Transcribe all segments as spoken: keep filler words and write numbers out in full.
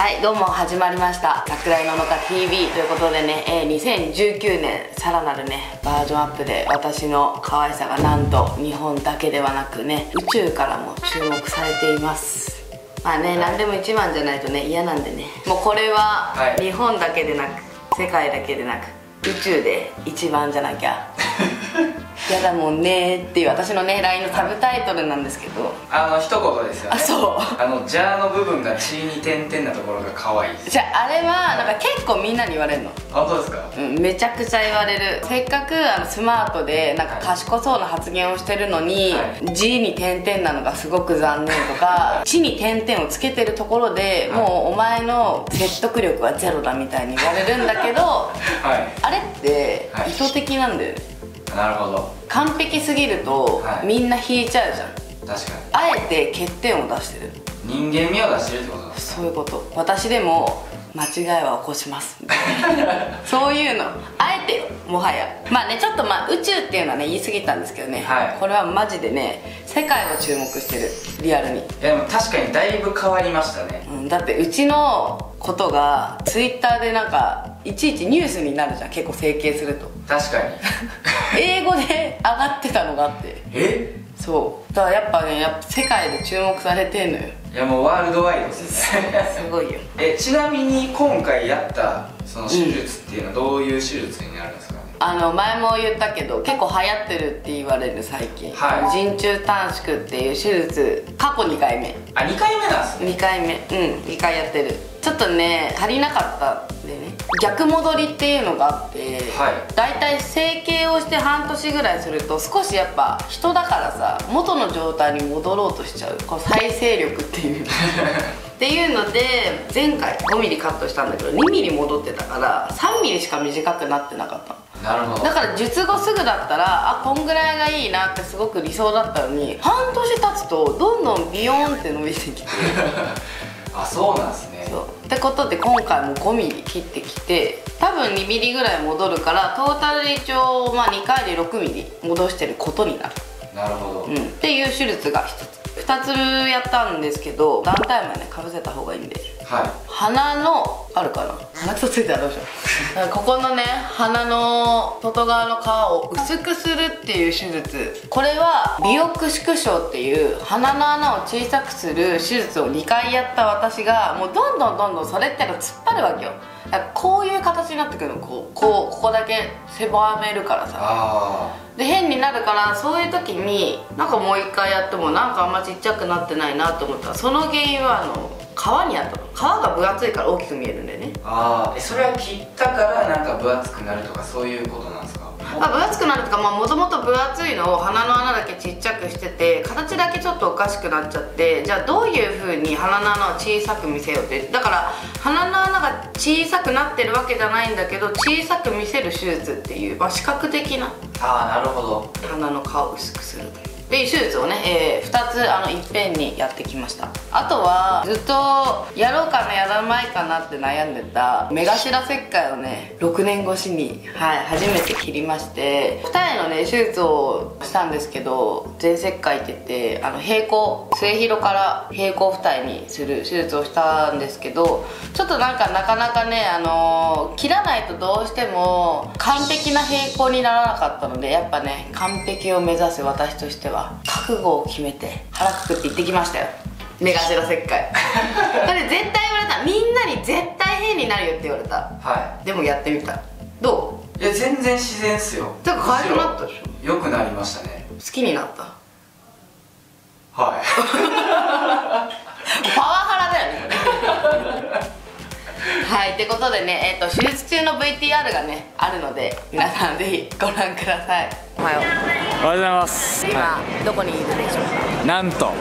はい、どうも始まりました「落雷ののか ティーブイ」ということでね、えー、にせんじゅうきゅうねんさらなるねバージョンアップで私の可愛さがなんと日本だけではなくね宇宙からも注目されています。まあね、何でも一番じゃないとね嫌なんでね、もうこれは日本だけでなく世界だけでなく宇宙で一番じゃなきゃ嫌だもんねっていう私のね ライン のサブタイトルなんですけど、あの一言ですよね。あ、そうあのジャーの部分が血に点々なところが可愛いです。じゃああれはなんか結構みんなに言われるの。あ、そうですか。うん、めちゃくちゃ言われる。せっかくあのスマートでなんか賢そうな発言をしてるのに「字、はい、に点々なのがすごく残念」とか「地に点々をつけてるところでもうお前の説得力はゼロだ」みたいに言われるんだけど、はい、あれって意図的なんだよね、はい。なるほど。完璧すぎると、はい、みんな引いちゃうじゃん。確かに。あえて欠点を出してる、人間味を出してるってことですか。そういうこと。私でも間違いは起こしますそういうのあえてよ、もはや。まあね、ちょっとまあ宇宙っていうのはね言い過ぎたんですけどね、はい、これはマジでね世界を注目してる。リアルに。いやでも確かにだいぶ変わりましたね、うん、だってうちのことがツイッターでなんかいちいちニュースになるじゃん、結構整形すると。確かに英語で上がってたのがあって、えそうだからやっぱねやっぱ世界で注目されてんのよ。いやもうワールドワイドですねすごいよ。えちなみに今回やったその手術っていうのはどういう手術になるんですかね、うん、あの前も言ったけど結構流行ってるって言われる最近、はい、人中短縮っていう手術過去にかいめ。あ、にかいめなんですね。にかいめ、うん、にかいやってる。ちょっとね足りなかったんでね逆戻りっていうのがあって、はい、だいたい整形をして半年ぐらいすると少しやっぱ人だからさ元の状態に戻ろうとしちゃう、この再生力っていうっていうので前回 ごミリ カットしたんだけど にミリ 戻ってたから さんミリ しか短くなってなかったの。なるほど。だから術後すぐだったらあこんぐらいがいいなってすごく理想だったのに半年経つとどんどんビヨーンって伸びてきてあ、そうなんですね。そうってことで今回も ごミリ 切ってきて多分 にミリ ぐらい戻るからトータルで一応、まあ、にかいで ろくミリ 戻してることになる。なるほど、うん、っていう手術がひとつふたつやったんですけど団体前ねかぶせた方がいいんで、はい、鼻のあるかな鼻くそついたらどうしようだからここのね鼻の外側の皮を薄くするっていう手術。これは鼻翼縮小っていう鼻の穴を小さくする手術をにかいやった私がもうどんどんどんどんそれっての突っ張るわけよ。だからこういう形になってくるのこうこうここだけ狭めるからさあで変になるから、そういう時になんかもう一回やってもなんかあんまちっちゃくなってないなと思ったらその原因はあの皮にあったの。皮が分厚いから大きく見えるんだよね。ああ、それは切ったからなんか分厚くなるとかそういうことなんですか。まあ分厚くなるとか、まあもともと分厚いのを鼻の穴だけちっちゃくしてて形だけちょっとおかしくなっちゃって、じゃあどういうふうに鼻の穴を小さく見せようって。だから鼻の穴が小さくなってるわけじゃないんだけど小さく見せる手術っていう、まあ、視覚的な。ああ、なるほど。鼻の皮を薄くするというで手術をね、えー、ふたつあのいっぺんにやってきました。あとはずっとやろうかなやらないかなって悩んでた目頭切開をねろくねん越しに、はい、初めて切りまして、二重のね手術をしたんですけど全切開って言ってあの平行末広から平行二重にする手術をしたんですけど、ちょっとなんかなかなかね、あのー、切らないとどうしても完璧な平行にならなかったのでやっぱね完璧を目指す私としては覚悟を決めて腹くくって行ってきましたよ、目頭切開だって絶対言われた、みんなに絶対変になるよって言われた、はい、でもやってみた。どう？いや全然自然っすよ。だから変えるなったでしょ。よくなりましたね。好きになった。はいパワハラだよねはい、ってことでね、えー、と手術中の ブイティーアール がねあるので皆さんぜひご覧ください。おはよう。おはようございます。今、はい、どこにいるでしょうか。なんと大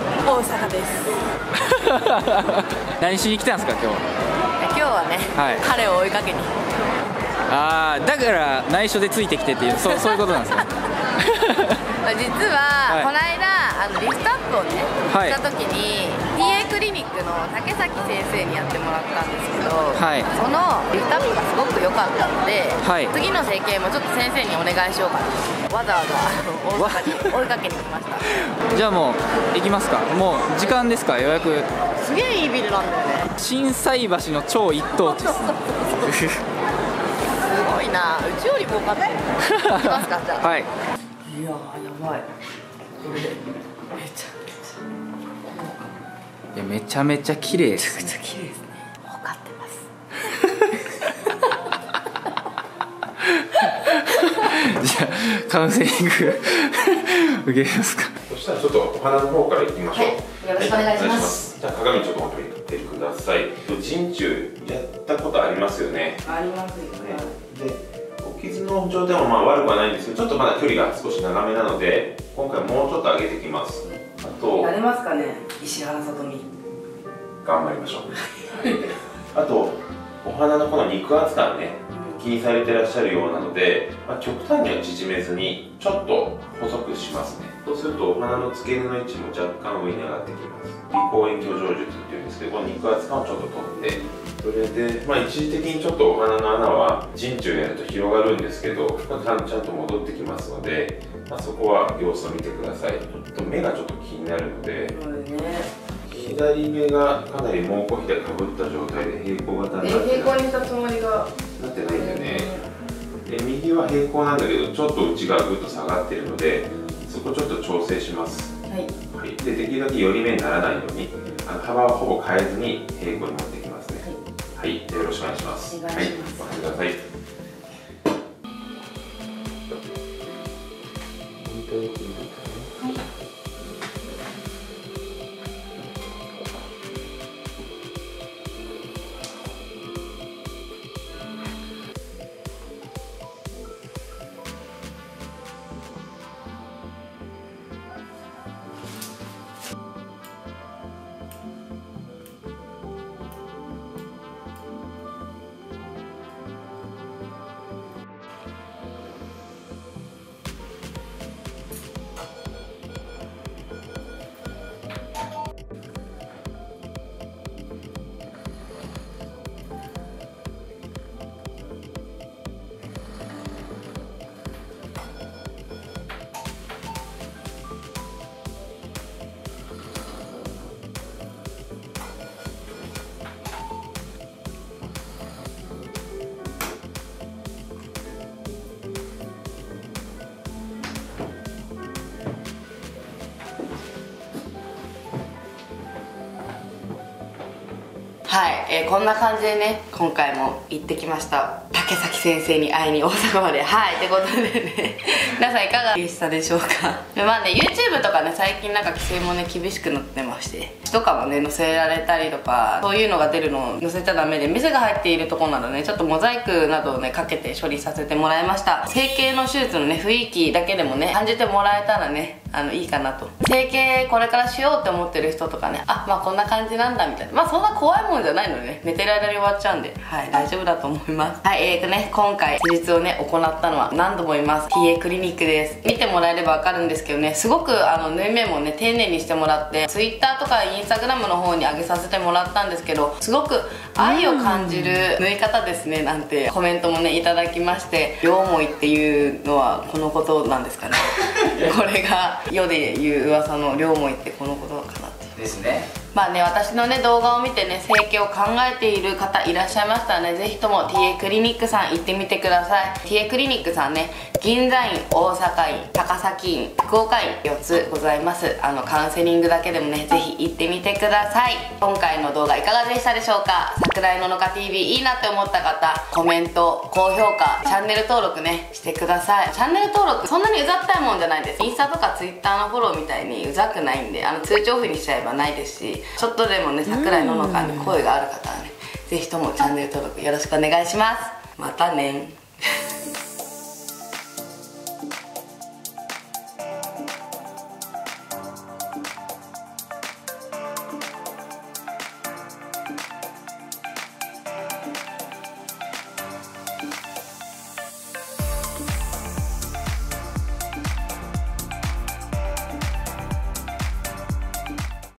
阪です何しに来たんですか今日は。今日はね、はい、彼を追いかけに。ああ、だから内緒でついてきてっていう そ, そういうことなんですよ実は、はい、この間あのリストアップをねした時に、はい、ティーエー クリニックの竹崎先生にやってもらったんですけど、はい、そのリストアップがすごく良かったので、はい、次の整形もちょっと先生にお願いしようかな、わざわざ大阪に追いかけに来ましたじゃあもう行きますか。もう時間ですか。予約すげえいいビルなんだよね。心斎橋の超一等地です。すごいな、うちよりもかね。行きますか、じゃあ。はい。いやー、やばい。これでめちゃめちゃ。いや、めちゃめちゃ綺麗ですね。めちゃくちゃ綺麗ですね。儲かってます。じゃあカウンセリング受けますか。そしたらちょっとお花の方から行きましょう。はい、よろしくお願いします。じゃあ鏡ちょっと持っててください。陣中やったことありますよね。ありますよね。で、お傷の状態もまあ悪くはないんですけど、ちょっとまだ距離が少し長めなので、今回もうちょっと上げてきます。あとやれますかね、石原さとみ。頑張りましょう。あとお花のこの肉厚感ね、気にされてらっしゃるようなので、まあ、極端には縮めずにちょっと細くしますね。そうするとお花の付け根の位置も若干上に上がってきます。微光遠鏡定術っていうんですけど、この肉厚感をちょっと取って、それで、まあ、一時的にちょっとお花の穴は陣中でやると広がるんですけど、まあ、ちゃんと戻ってきますので、まあ、そこは様子を見てください。ちょっと目がちょっと気になるので、左目がかなりもうこひでかぶった状態で平行型になって、平行にしたつもりがなってないんだよね。で、右は平行なんだけどちょっと内側ぐっと下がってるので、そこちょっと調整します。はい、はい、で、できるだけ寄り目にならないように、あの幅はほぼ変えずに平行に持っていきますね。はい、はい、で、よろしくお願いします。お願いします。はい、お待ちください。はい、はい、えー、こんな感じでね、今回も行ってきました。竹崎先生に会いに大阪まで、はい、ってことでね、皆さんいかがでしたでしょうか。まあね、YouTube とかね、最近なんか規制もね、厳しくなってまして、詩とかもね、載せられたりとか、そういうのが出るのを載せちゃダメで、水が入っているところなどね、ちょっとモザイクなどをね、かけて処理させてもらいました。整形の手術のね、雰囲気だけでもね、感じてもらえたらね、あのいいかなと。整形これからしようって思ってる人とかね、あ、まあこんな感じなんだみたいな、まあそんな怖いもんじゃないのでね、寝てる間に終わっちゃうんで、はい、大丈夫だと思います。はい、えーとね、今回手術をね、行ったのは何度も言います、ティーエー クリニックです。見てもらえればわかるんですけどね、すごくあの縫い目もね、丁寧にしてもらって、 Twitter とか Instagram の方に上げさせてもらったんですけど、すごく愛を感じる縫い方ですね、なんてコメントもね、いただきまして、両思いっていうのはこのことなんですかね。これが世で言う噂の両思いってこのことかなっていうですね。まあね、私のね、動画を見てね、整形を考えている方いらっしゃいましたらね、是非とも ティーエー クリニックさん行ってみてください。 ティーエー クリニックさんね、銀座院、大阪院、高崎院、福岡院よっつございます。あのカウンセリングだけでもね、是非行ってみてください。今回の動画いかがでしたでしょうか。桜井ののか ティーブイ いいなって思った方、コメント、高評価、チャンネル登録ね、してください。チャンネル登録そんなにうざったいもんじゃないです。インスタとか Twitter のフォローみたいにうざくないんで、あの通知オフにしちゃえばないですし、ちょっとでもね、桜井ののかに声がある方はね、是非ともチャンネル登録よろしくお願いします。またね。